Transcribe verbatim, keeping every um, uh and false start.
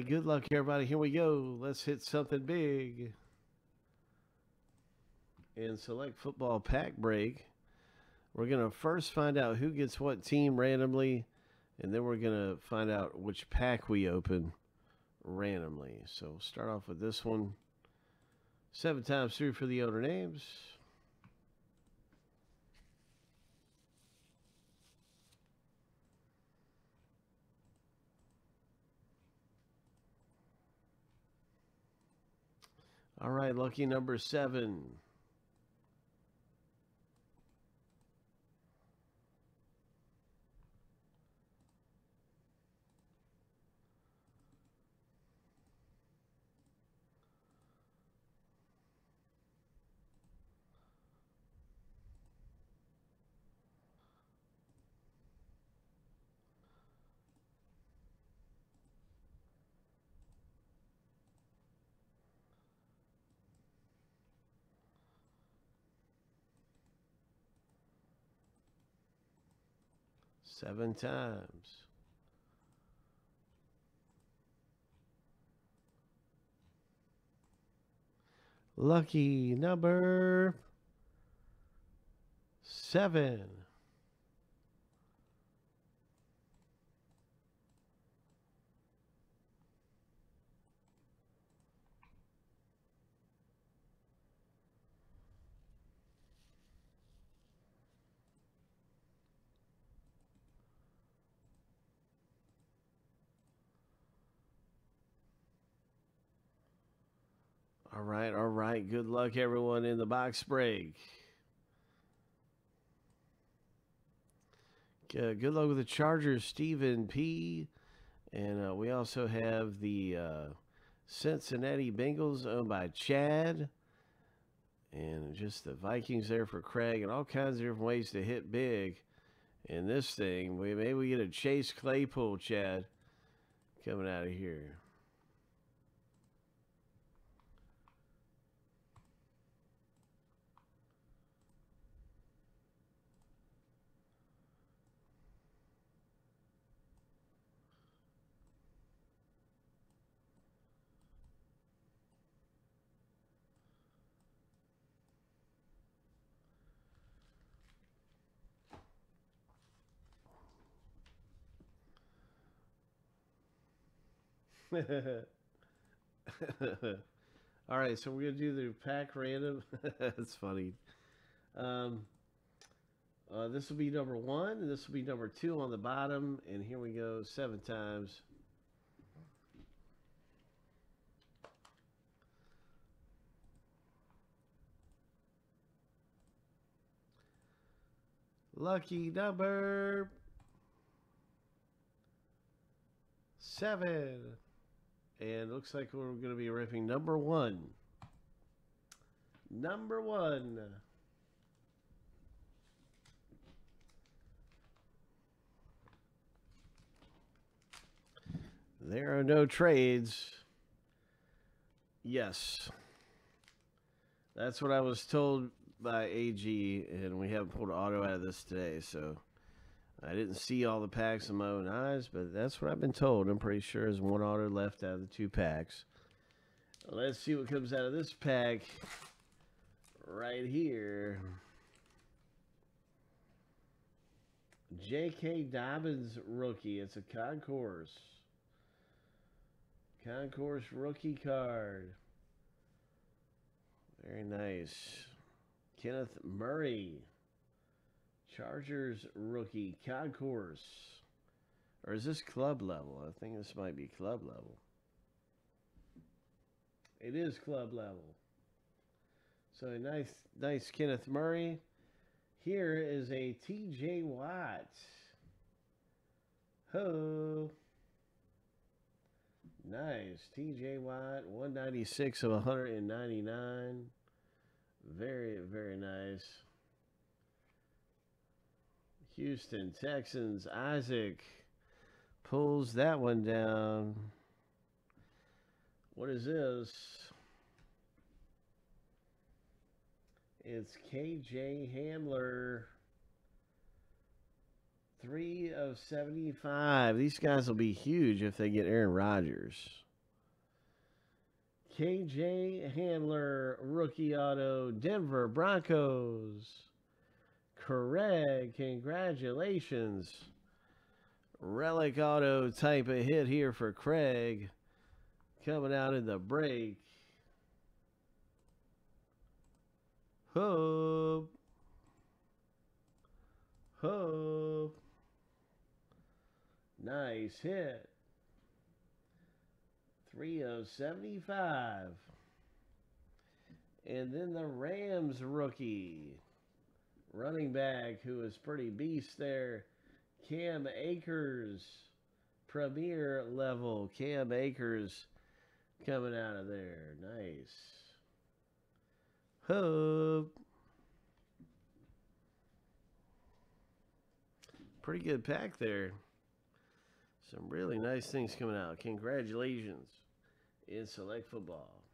right, good luck, everybody. Here we go. Let's hit something big. And select football pack break. We're going to first find out who gets what team randomly, and then we're going to find out which pack we open randomly. So start off with this one. Seven times through for the owner names. All right, lucky number seven. Seven times. Lucky number seven. All right, all right. Good luck, everyone, in the box break. Uh, good luck with the Chargers, Stephen P. And uh, we also have the uh, Cincinnati Bengals owned by Chad. And just the Vikings there for Craig, and all kinds of different ways to hit big in this thing. We, maybe we get a Chase Claypool, Chad, coming out of here. All right, so we're gonna do the pack random. That's funny. Um, uh, this will be number one, and this will be number two on the bottom. And here we go, seven times. Lucky number seven. And it looks like we're going to be ripping number one. Number one. There are no trades. Yes. That's what I was told by A G, and we haven't pulled auto out of this today, so I didn't see all the packs in my own eyes, but that's what I've been told. I'm pretty sure there's one auto left out of the two packs. Let's see what comes out of this pack right here. J K. Dobbins rookie. It's a concourse. Concourse rookie card. Very nice. Kenneth Murray. Chargers rookie concourse, or is this club level? I think this might be club level. It is club level. So a nice, nice Kenneth Murray. Here is a T J Watt. Ho! Nice T J Watt, one ninety six of one hundred and ninety nine. Very, very nice. Houston Texans, Isaac pulls that one down. What is this? It's K J Hamler. three of seventy-five. These guys will be huge if they get Aaron Rodgers. K J Hamler, rookie auto, Denver Broncos. Correct. Congratulations. Relic auto type of hit here for Craig. Coming out in the break. Hope. Hope. Nice hit. three of seventy-five. And then the Rams rookie. Running back who is pretty beast there. Cam Akers. Premier level. Cam Akers coming out of there. Nice. Hope. Pretty good pack there. Some really nice things coming out. Congratulations in Select Football.